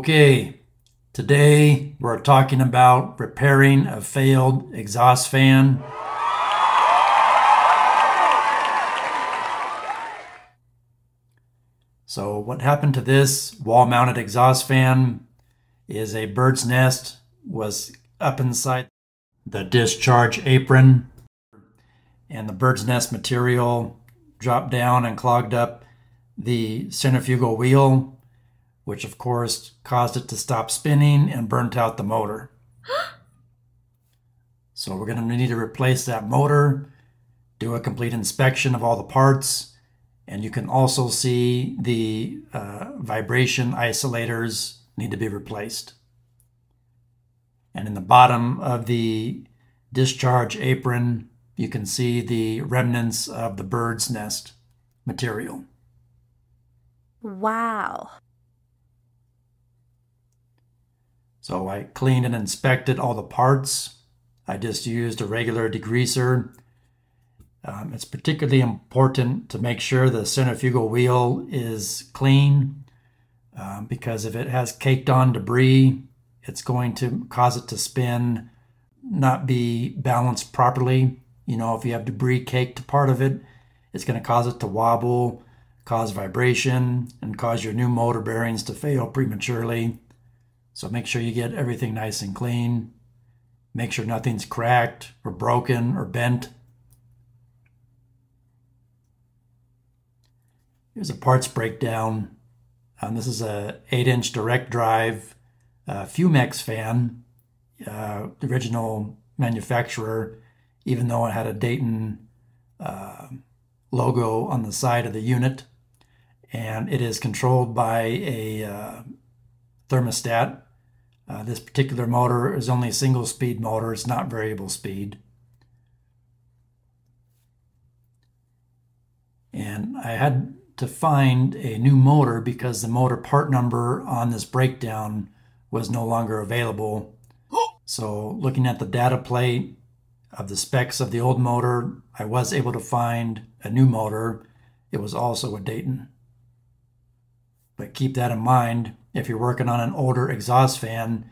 Okay, today we're talking about repairing a failed exhaust fan. So what happened to this wall-mounted exhaust fan is a bird's nest was up inside the discharge apron, and the bird's nest material dropped down and clogged up the centrifugal wheel, which of course caused it to stop spinning and burnt out the motor. So we're going to need to replace that motor, do a complete inspection of all the parts, and you can also see the vibration isolators need to be replaced. And in the bottom of the discharge apron, you can see the remnants of the bird's nest material. Wow. So I cleaned and inspected all the parts. I just used a regular degreaser. It's particularly important to make sure the centrifugal wheel is clean because if it has caked on debris, it's going to cause it to spin, not be balanced properly. You know, if you have debris caked to part of it, it's going to cause it to wobble, cause vibration, and cause your new motor bearings to fail prematurely. So make sure you get everything nice and clean. Make sure nothing's cracked or broken or bent. Here's a parts breakdown. This is a 8-inch direct drive Fumex fan, the original manufacturer, even though it had a Dayton logo on the side of the unit. And it is controlled by a thermostat. This particular motor is only a single speed motor. It's not variable speed. And I had to find a new motor because the motor part number on this breakdown was no longer available. So looking at the data plate of the specs of the old motor, I was able to find a new motor. It was also a Dayton. But keep that in mind. If you're working on an older exhaust fan,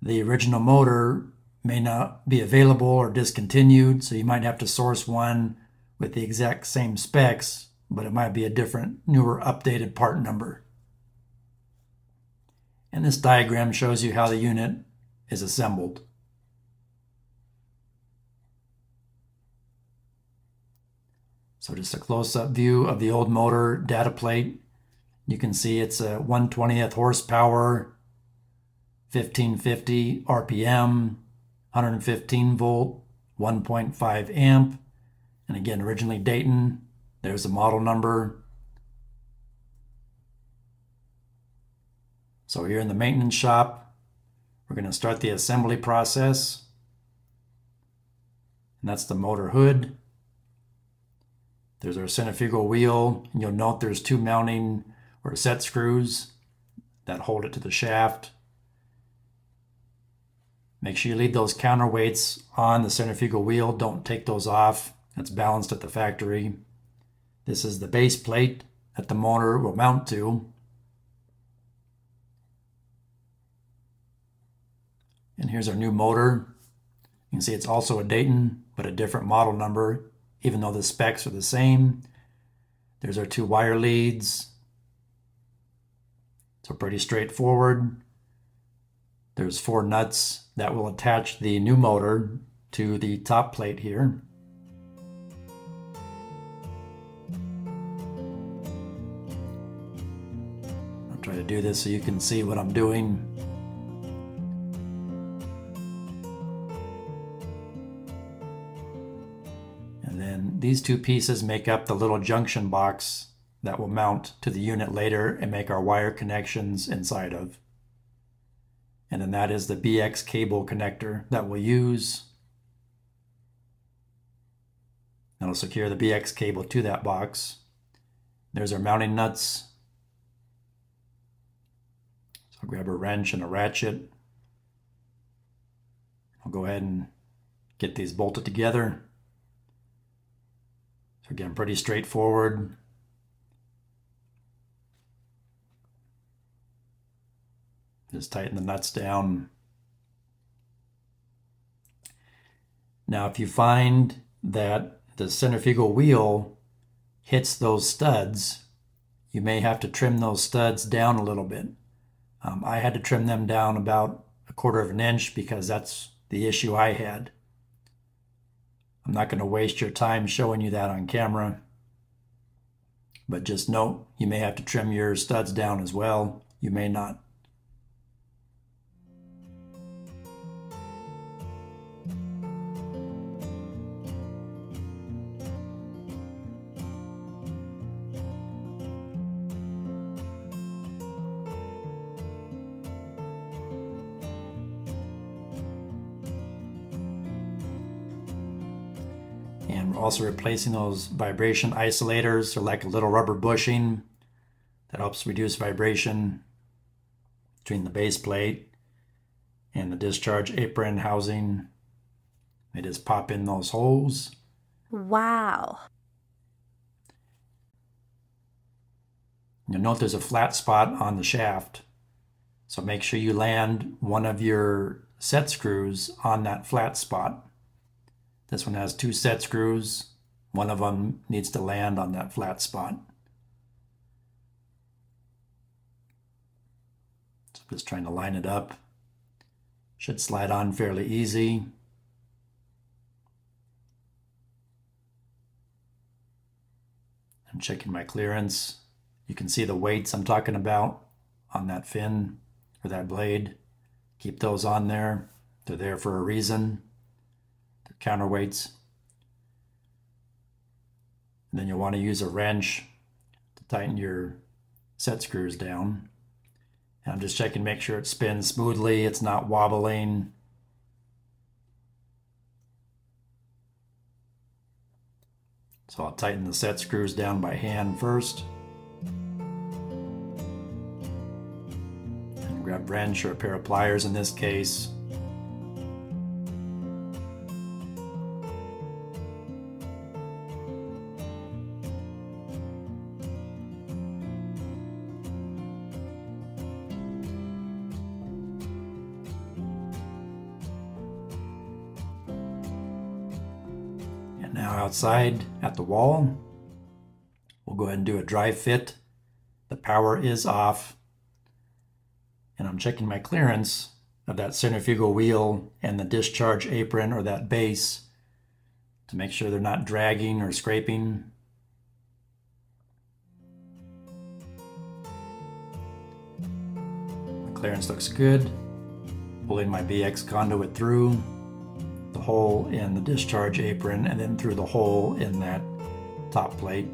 the original motor may not be available or discontinued, so you might have to source one with the exact same specs, but it might be a different, newer, updated part number. And this diagram shows you how the unit is assembled. So just a close-up view of the old motor data plate. You can see it's a 1/20th horsepower, 1550 RPM, 115 volt, 1.5 amp. And again, originally Dayton. There's the model number. So here in the maintenance shop, we're going to start the assembly process. And that's the motor hood. There's our centrifugal wheel. And you'll note there's two mounting or set screws that hold it to the shaft. Make sure you leave those counterweights on the centrifugal wheel. Don't take those off. That's balanced at the factory. This is the base plate that the motor will mount to. And here's our new motor. You can see it's also a Dayton, but a different model number, even though the specs are the same. There's our two wire leads. So pretty straightforward. There's four nuts that will attach the new motor to the top plate here. I'll try to do this so you can see what I'm doing. And then these two pieces make up the little junction box that will mount to the unit later and make our wire connections inside of. And then that is the BX cable connector that we'll use. That'll secure the BX cable to that box. There's our mounting nuts. So I'll grab a wrench and a ratchet. I'll go ahead and get these bolted together. So again, pretty straightforward. is tighten the nuts down. Now, if you find that the centrifugal wheel hits those studs, you may have to trim those studs down a little bit. I had to trim them down about 1/4 of an inch because that's the issue I had. I'm not going to waste your time showing you that on camera, but just note you may have to trim your studs down as well. You may not. And we're also replacing those vibration isolators. They're like a little rubber bushing that helps reduce vibration between the base plate and the discharge apron housing. They just pop in those holes. Wow. You'll note there's a flat spot on the shaft. So make sure you land one of your set screws on that flat spot. This one has 2 set screws. One of them needs to land on that flat spot. So I'm just trying to line it up. Should slide on fairly easy. I'm checking my clearance. You can see the weights I'm talking about on that fin or that blade. Keep those on there. They're there for a reason. Counterweights. And then you'll want to use a wrench to tighten your set screws down. And I'm just checking to make sure it spins smoothly, it's not wobbling. So I'll tighten the set screws down by hand first. And grab a wrench or a pair of pliers in this case. Now outside at the wall, we'll go ahead and do a dry fit. The power is off, and I'm checking my clearance of that centrifugal wheel and the discharge apron or that base to make sure they're not dragging or scraping. The clearance looks good. Pulling my BX conduit through the hole in the discharge apron and then through the hole in that top plate.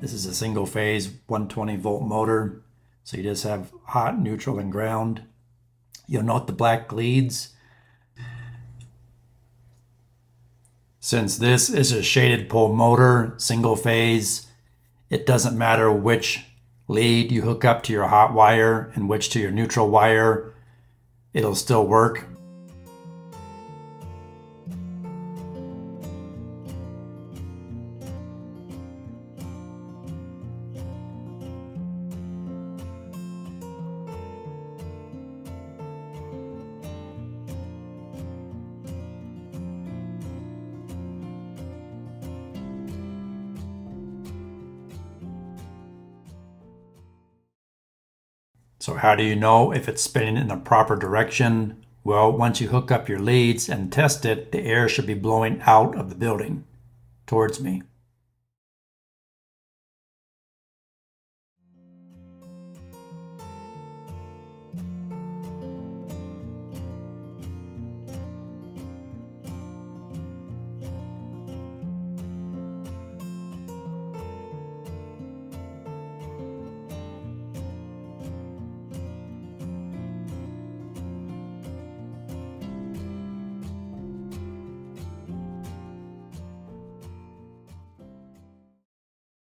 This is a single phase 120 volt motor, so you just have hot, neutral, and ground. You'll note the black leads. Since this is a shaded pole motor, single phase, it doesn't matter which lead you hook up to your hot wire and which to your neutral wire, it'll still work. So how do you know if it's spinning in the proper direction? Well, once you hook up your leads and test it, the air should be blowing out of the building towards me.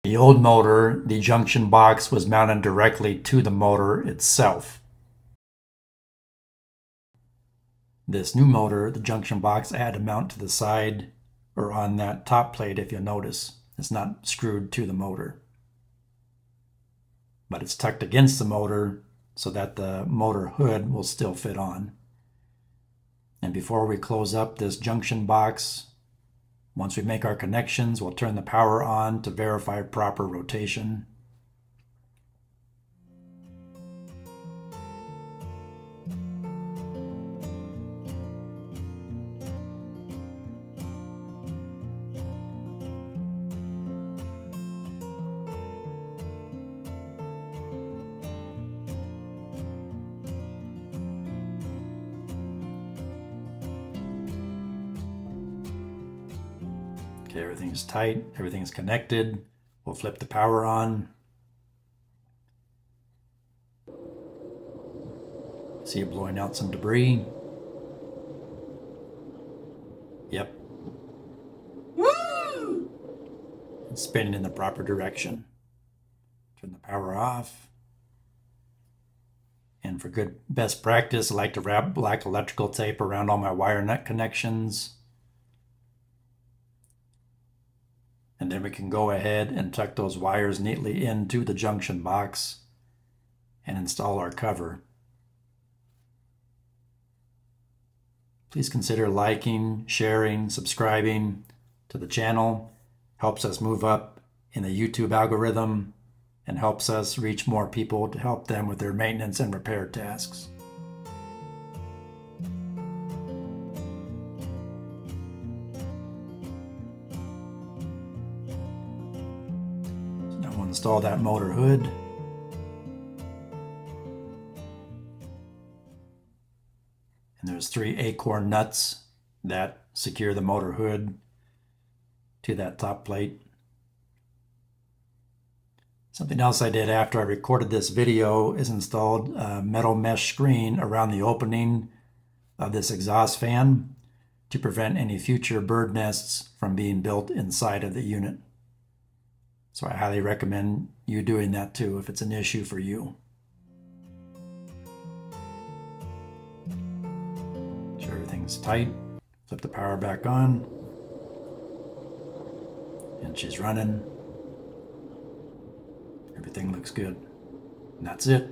The old motor, the junction box was mounted directly to the motor itself. This new motor, the junction box, I had to mount to the side or on that top plate if you'll notice. It's not screwed to the motor. but it's tucked against the motor so that the motor hood will still fit on. And before we close up this junction box, once we make our connections, we'll turn the power on to verify proper rotation. Okay, everything's tight, everything's connected. We'll flip the power on. See it blowing out some debris. Yep. Woo! It's spinning in the proper direction. Turn the power off. And for good best practice, I like to wrap black electrical tape around all my wire nut connections. And then we can go ahead and tuck those wires neatly into the junction box and install our cover. Please consider liking, sharing, subscribing to the channel. Helps us move up in the YouTube algorithm and helps us reach more people to help them with their maintenance and repair tasks. Install that motor hood. And there's 3 acorn nuts that secure the motor hood to that top plate. Something else I did after I recorded this video is installed a metal mesh screen around the opening of this exhaust fan to prevent any future bird nests from being built inside of the unit. So I highly recommend you doing that too if it's an issue for you. Make sure everything's tight. Flip the power back on. And she's running. Everything looks good. And that's it.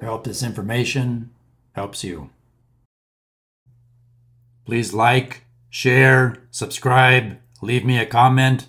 I hope this information helps you. Please like, share, subscribe, leave me a comment.